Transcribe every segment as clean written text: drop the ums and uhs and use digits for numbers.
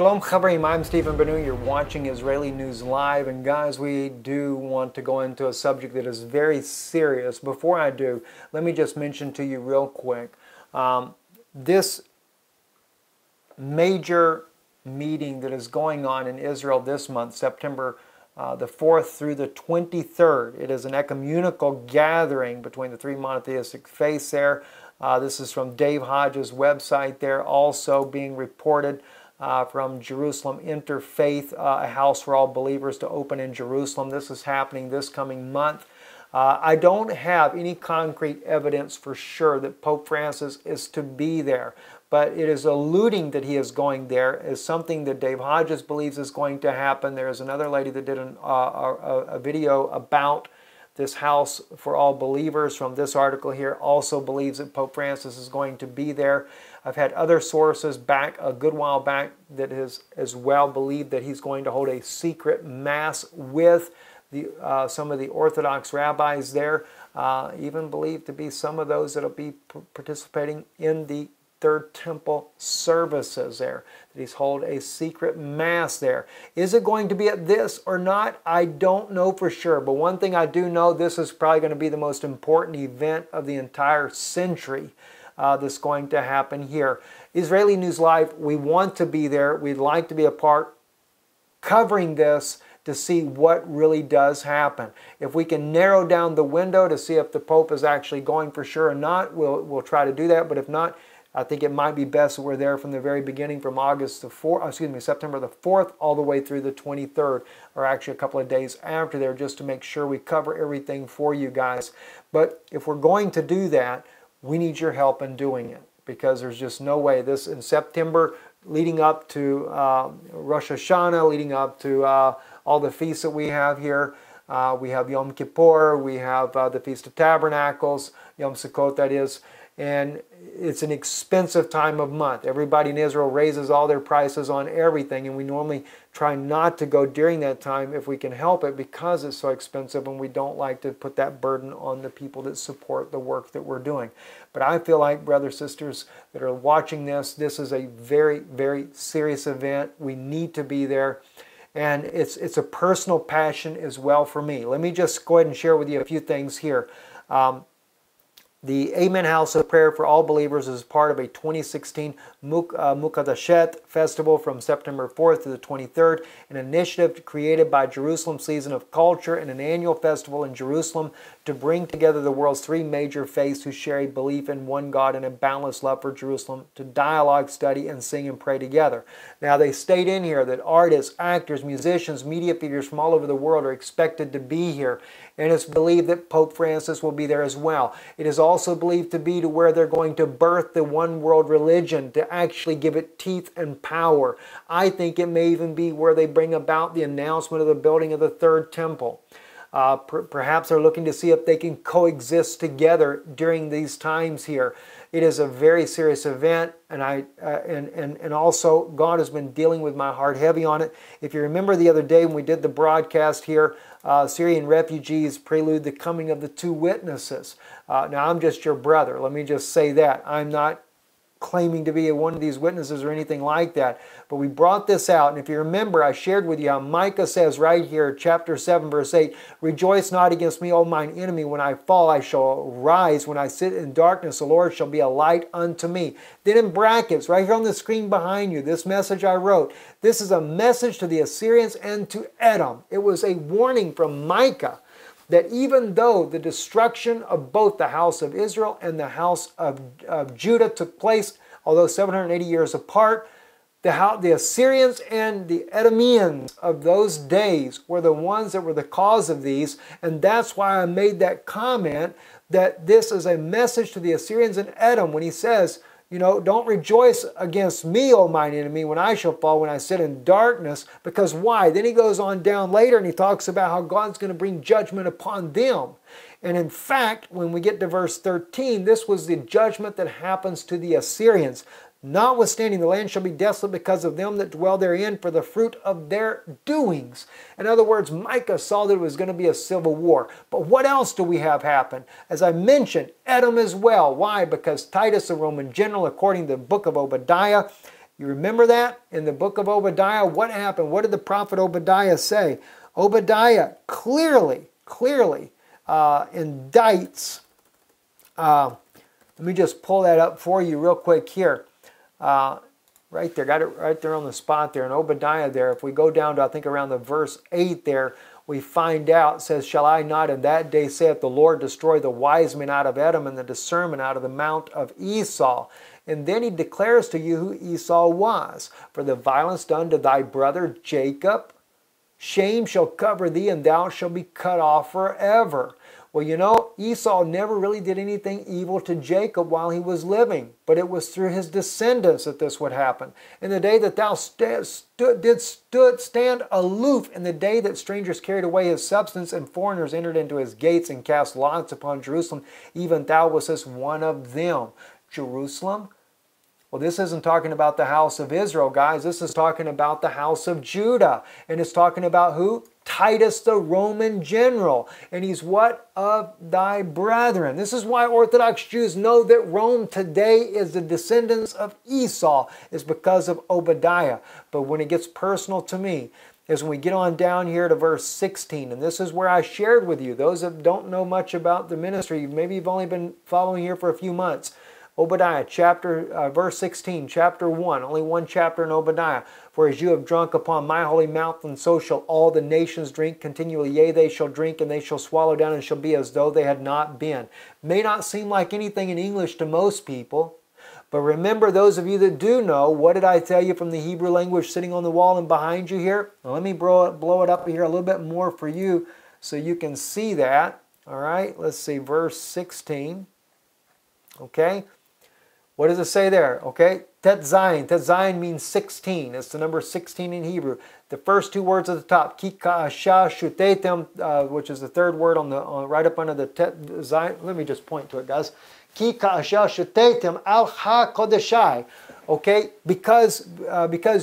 Shalom Chaverim, I'm Steven Ben-Nun. You're watching Israeli News Live, and guys, we do want to go into a subject that is very serious. Before I do, let me just mention to you real quick, this major meeting that is going on in Israel this month, September the 4th through the 23rd. It is an ecumenical gathering between the three monotheistic faiths there. This is from Dave Hodges' website there, also being reported from Jerusalem Interfaith, a house for all believers to open in Jerusalem. This is happening this coming month. I don't have any concrete evidence for sure that Pope Francis is to be there, but it is alluding that he is going there is something that Dave Hodges believes is going to happen. There is another lady that did a video about this house for all believers from this article here, also believes that Pope Francis is going to be there. I've had other sources back a good while back that has as well believed that he's going to hold a secret mass with some of the Orthodox rabbis there, even believed to be some of those that will be participating in the Third Temple services there, that he's hold a secret mass there. Is it going to be at this or not? I don't know for sure, but one thing I do know, this is probably going to be the most important event of the entire century that's going to happen here. Israeli News Live, we want to be there. We'd like to be a part covering this to see what really does happen. If we can narrow down the window to see if the Pope is actually going for sure or not, we'll try to do that. But if not, I think it might be best that we're there from the very beginning, from September the 4th all the way through the 23rd, or actually a couple of days after there, just to make sure we cover everything for you guys. But if we're going to do that, we need your help in doing it, because there's just no way this in September, leading up to Rosh Hashanah, leading up to all the feasts that we have here. We have Yom Kippur, we have the Feast of Tabernacles, Yom Sukkot that is, and it's an expensive time of month. Everybody in Israel raises all their prices on everything, and we normally try not to go during that time if we can help it, because it's so expensive and we don't like to put that burden on the people that support the work that we're doing. But I feel like, brothers, sisters that are watching this, this is a very, very serious event. We need to be there. And it's a personal passion as well for me. Let me just go ahead and share with you a few things here. The Amen House of Prayer for All Believers is part of a 2016 Mukadashet festival from September 4th to the 23rd, an initiative created by Jerusalem Season of Culture and an annual festival in Jerusalem to bring together the world's three major faiths who share a belief in one God and a boundless love for Jerusalem to dialogue, study, and sing and pray together. Now, they state in here that artists, actors, musicians, media figures from all over the world are expected to be here, and it's believed that Pope Francis will be there as well. It is also believed to be to where they're going to birth the one world religion, to actually give it teeth and power. I think it may even be where they bring about the announcement of the building of the Third Temple. Perhaps they're looking to see if they can coexist together during these times here. It is a very serious event, and also God has been dealing with my heart heavy on it. If you remember the other day when we did the broadcast here, Syrian refugees prelude the coming of the two witnesses. Now, I'm just your brother. Let me just say that. I'm not claiming to be one of these witnesses or anything like that. But we brought this out, and if you remember, I shared with you how Micah says right here, chapter 7, verse 8, "Rejoice not against me, O mine enemy. When I fall, I shall rise. When I sit in darkness, the Lord shall be a light unto me." Then in brackets, right here on the screen behind you, this message I wrote, this is a message to the Assyrians and to Edom. It was a warning from Micah that even though the destruction of both the house of Israel and the house of Judah took place, although 780 years apart, the Assyrians and the Edomians of those days were the ones that were the cause of these, and that's why I made that comment that this is a message to the Assyrians and Edom when he says, you know, don't rejoice against me, O mine enemy, when I shall fall, when I sit in darkness. Because why? Then he goes on down later and he talks about how God's going to bring judgment upon them. And in fact, when we get to verse 13, this was the judgment that happens to the Assyrians. "Notwithstanding, the land shall be desolate because of them that dwell therein, for the fruit of their doings." In other words, Micah saw that it was going to be a civil war. But what else do we have happen? As I mentioned, Edom as well. Why? Because Titus, a Roman general, according to the book of Obadiah, You remember that? In the book of Obadiah, what happened? What did the prophet Obadiah say? Obadiah clearly indicts. Let me just pull that up for you real quick here. Right there, got it right there on the spot there. And Obadiah there, if we go down to, I think, around the verse 8 there, we find out, says, "Shall I not in that day, saith the Lord, destroy the wise men out of Edom and the discernment out of the mount of Esau?" And then he declares to you who Esau was. "For the violence done to thy brother Jacob, shame shall cover thee, and thou shalt be cut off forever." Well, you know, Esau never really did anything evil to Jacob while he was living, but it was through his descendants that this would happen. "In the day that thou didst stand aloof, in the day that strangers carried away his substance, and foreigners entered into his gates, and cast lots upon Jerusalem, even thou wast one of them." Jerusalem? Well, this isn't talking about the house of Israel, guys. This is talking about the house of Judah. And it's talking about who? Titus, the Roman general, and he's "what of thy brethren." This is why Orthodox Jews know that Rome today is the descendants of Esau, is because of Obadiah. But when it gets personal to me, is when we get on down here to verse 16, and this is where I shared with you, those that don't know much about the ministry, maybe you've only been following here for a few months. Obadiah, verse 16, chapter 1, only one chapter in Obadiah. "For as you have drunk upon my holy mountain, so shall all the nations drink continually. Yea, they shall drink, and they shall swallow down, and shall be as though they had not been." May not seem like anything in English to most people, but remember, those of you that do know, what did I tell you from the Hebrew language sitting on the wall and behind you here? Now, let me blow it up here a little bit more for you so you can see that. All right, let's see, verse 16. Okay. What does it say there? Okay, Tetzayin means 16. It's the number 16 in Hebrew. The first two words at the top, Ki ka'asha shutetem, which is the third word on the right up under the Tetzayin. Let me just point to it, guys. Ki ka'asha shutetem al ha-kodeshai. Okay, because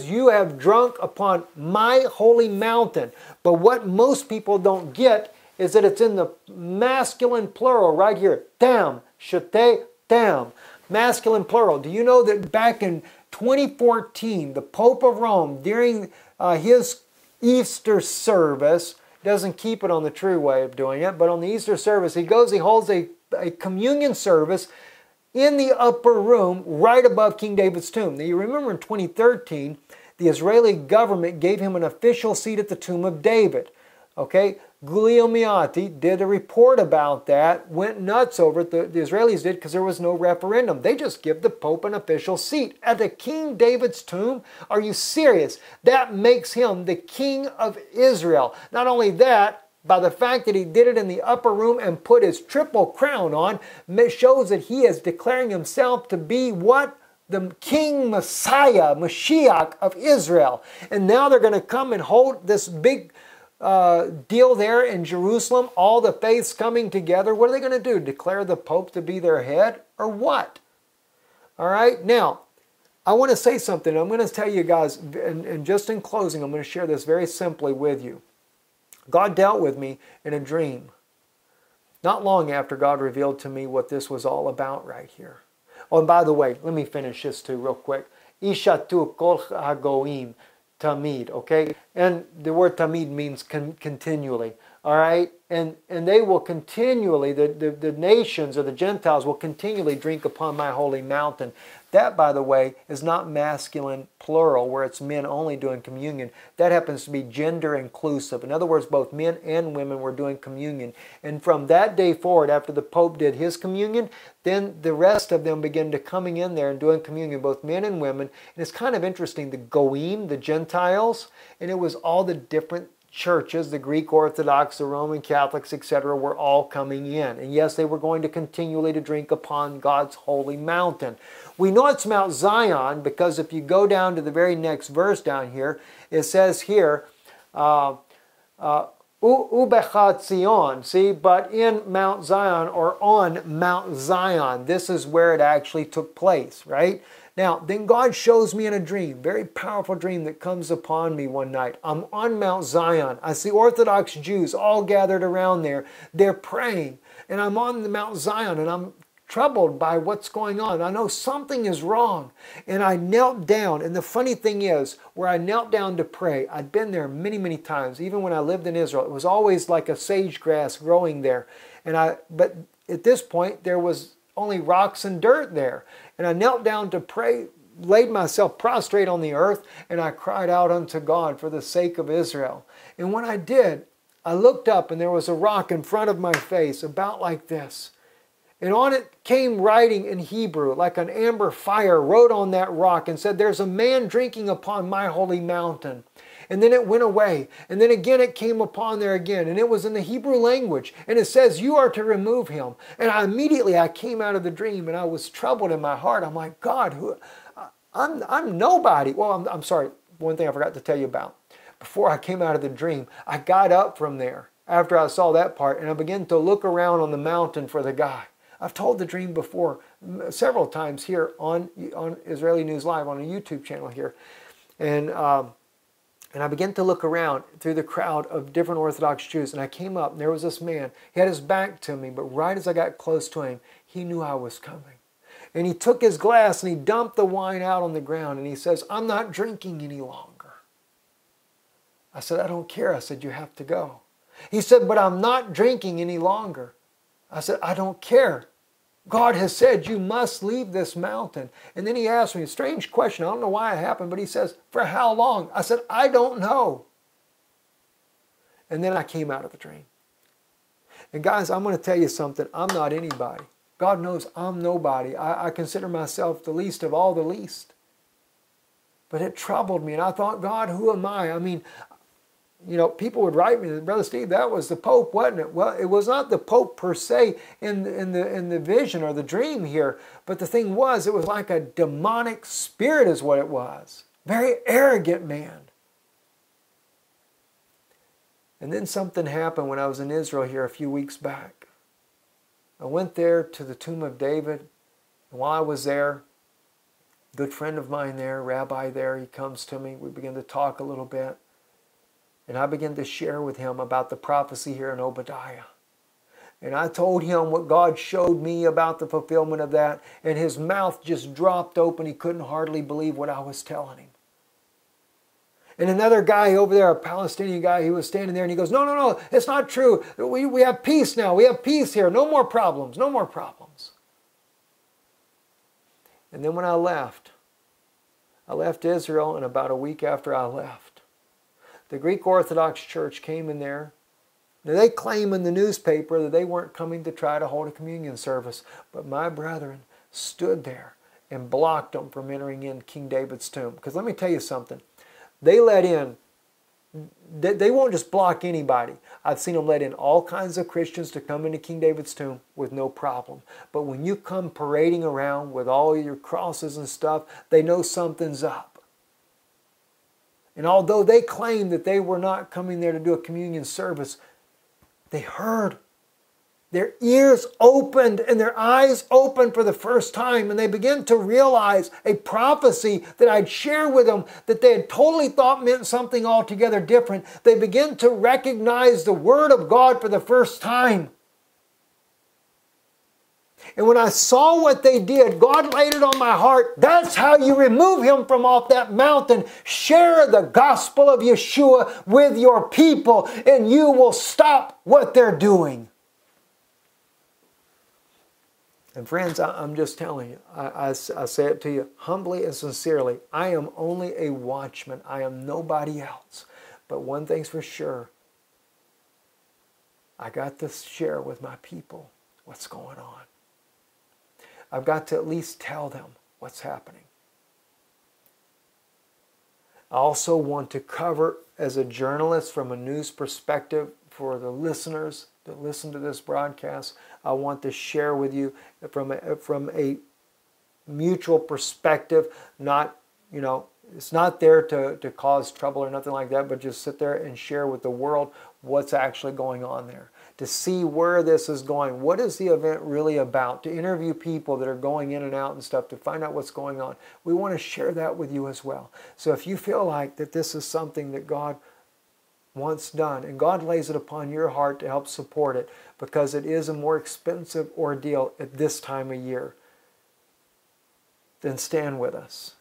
you have drunk upon my holy mountain. But what most people don't get is that it's in the masculine plural right here. Tam, shutetem. Masculine plural. Do you know that back in 2014, the Pope of Rome, during his Easter service, doesn't keep it on the true way of doing it, but on the Easter service, he goes, he holds a communion service in the upper room right above King David's tomb. Now, you remember in 2013, the Israeli government gave him an official seat at the tomb of David. Okay? Giulio Miatte did a report about that, went nuts over it. The Israelis did, because there was no referendum. They just give the Pope an official seat at the King David's tomb. Are you serious? That makes him the King of Israel. Not only that, by the fact that he did it in the upper room and put his triple crown on, shows that he is declaring himself to be what? The King Messiah, Mashiach of Israel. And now they're going to come and hold this big deal there in Jerusalem, all the faiths coming together. What are they going to do? Declare the Pope to be their head or what? All right, now, I want to say something. I'm going to tell you guys, and just in closing, I'm going to share this very simply with you. God dealt with me in a dream not long after God revealed to me what this was all about right here. Oh, and by the way, let me finish this too real quick. Ishatu kol hagoim. Tamid, okay? And the word tamid means continually, all right? And they will continually, the nations or the Gentiles will continually drink upon my holy mountain. That, by the way, is not masculine plural where it's men only doing communion. That happens to be gender inclusive. In other words, both men and women were doing communion. And from that day forward, after the Pope did his communion, then the rest of them began to coming in there and doing communion, both men and women. And it's kind of interesting, the Goim, the Gentiles, and it was all the different churches, the Greek Orthodox, the Roman Catholics, etc., were all coming in. And yes, they were going to continually to drink upon God's holy mountain. We know it's Mount Zion because if you go down to the very next verse down here, it says here, Ubechat Zion, see, but in Mount Zion or on Mount Zion, this is where it actually took place, right? Now, then God shows me in a dream, very powerful dream that comes upon me one night. I'm on Mount Zion. I see Orthodox Jews all gathered around there. They're praying. And I'm on the Mount Zion, and I'm troubled by what's going on. I know something is wrong. And I knelt down. And the funny thing is, where I knelt down to pray, I'd been there many, many times. Even when I lived in Israel, it was always like a sage grass growing there. And but at this point, there was only rocks and dirt there. And I knelt down to pray, laid myself prostrate on the earth, and I cried out unto God for the sake of Israel. And when I did, I looked up and there was a rock in front of my face, about like this. And on it came writing in Hebrew, like an amber fire wrote on that rock and said, "There's a man drinking upon my holy mountain." And then it went away. And then again it came upon there again. And it was in the Hebrew language. And it says, "You are to remove him." And I immediately came out of the dream and I was troubled in my heart. I'm like, God, who? I'm nobody. Well, I'm sorry. One thing I forgot to tell you about. Before I came out of the dream, I got up from there after I saw that part. And I began to look around on the mountain for the guy. I've told the dream before several times here on Israeli News Live, on a YouTube channel here. And I began to look around through the crowd of different Orthodox Jews. And I came up and there was this man. He had his back to me, but right as I got close to him, he knew I was coming. And he took his glass and he dumped the wine out on the ground. And he says, "I'm not drinking any longer." I said, "I don't care." I said, "You have to go." He said, "But I'm not drinking any longer." I said, "I don't care. God has said you must leave this mountain." And then he asked me a strange question. I don't know why it happened, but he says, "For how long?" I said, "I don't know." And then I came out of the dream. And guys, I'm going to tell you something. I'm not anybody. God knows I'm nobody. I consider myself the least of all the least. But it troubled me. And I thought, God, who am I? I mean, you know, people would write me, "Brother Steve, that was the Pope, wasn't it?" Well, it was not the Pope per se in the vision or the dream here. But the thing was, it was like a demonic spirit is what it was. Very arrogant man. And then something happened when I was in Israel here a few weeks back. I went there to the tomb of David. And while I was there, a good friend of mine there, rabbi there, he comes to me. We begin to talk a little bit. And I began to share with him about the prophecy here in Obadiah. And I told him what God showed me about the fulfillment of that. And his mouth just dropped open. He couldn't hardly believe what I was telling him. And another guy over there, a Palestinian guy, he was standing there and he goes, No, it's not true. We have peace now. We have peace here. No more problems. No more problems. And then when I left Israel, and about a week after I left, the Greek Orthodox Church came in there. Now, they claim in the newspaper that they weren't coming to try to hold a communion service. But my brethren stood there and blocked them from entering in King David's tomb. Because let me tell you something. They let in, they won't just block anybody. I've seen them let in all kinds of Christians to come into King David's tomb with no problem. But when you come parading around with all your crosses and stuff, they know something's up. And although they claimed that they were not coming there to do a communion service, they heard. Their ears opened and their eyes opened for the first time. And they began to realize a prophecy that I'd shared with them that they had totally thought meant something altogether different. They began to recognize the Word of God for the first time. And when I saw what they did, God laid it on my heart. That's how you remove him from off that mountain. Share the gospel of Yeshua with your people, and you will stop what they're doing. And friends, I'm just telling you, I say it to you humbly and sincerely. I am only a watchman. I am nobody else. But one thing's for sure. I got to share with my people what's going on. I've got to at least tell them what's happening. I also want to cover, as a journalist from a news perspective, for the listeners that listen to this broadcast, I want to share with you from a mutual perspective, not, you know, it's not there to cause trouble or nothing like that, but just sit there and share with the world what's actually going on there, to see where this is going. What is the event really about? To interview people that are going in and out and stuff, to find out what's going on. We want to share that with you as well. So if you feel like that this is something that God once done. And God lays it upon your heart to help support it, because it is a more expensive ordeal at this time of year. Then stand with us.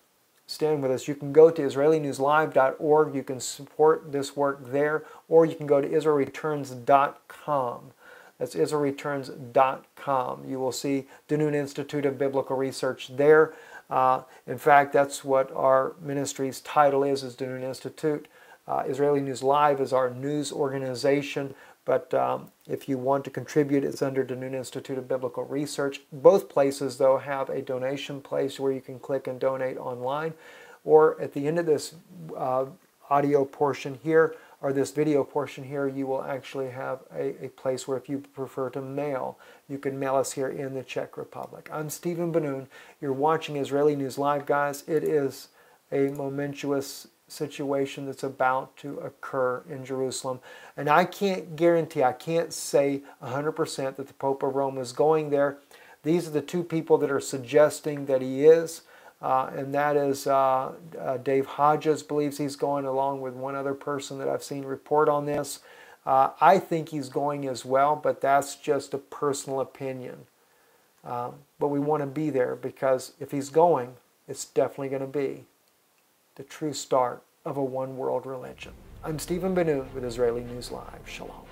Stand with us. You can go to israelnewslive.org. You can support this work there, or you can go to israelreturns.com. That's israelreturns.com. You will see the Noon Institute of Biblical Research there. In fact, that's what our ministry's title is the Noon Institute. Israeli News Live is our news organization, but if you want to contribute, it's under the Noon Institute of Biblical Research. Both places, though, have a donation place where you can click and donate online. Or at the end of this audio portion here, or this video portion here, you will actually have a place where, if you prefer to mail, you can mail us here in the Czech Republic. I'm Steven Ben-Nun. You're watching Israeli News Live, guys. It is a momentous situation that's about to occur in Jerusalem. And I can't guarantee, I can't say 100% that the Pope of Rome is going there. These are the two people that are suggesting that he is, and that is Dave Hodges believes he's going, along with one other person that I've seen report on this. I think he's going as well, but that's just a personal opinion. But we want to be there, because if he's going, it's definitely going to be the true start of a one-world religion. I'm Steven Ben-Nun with Israeli News Live. Shalom.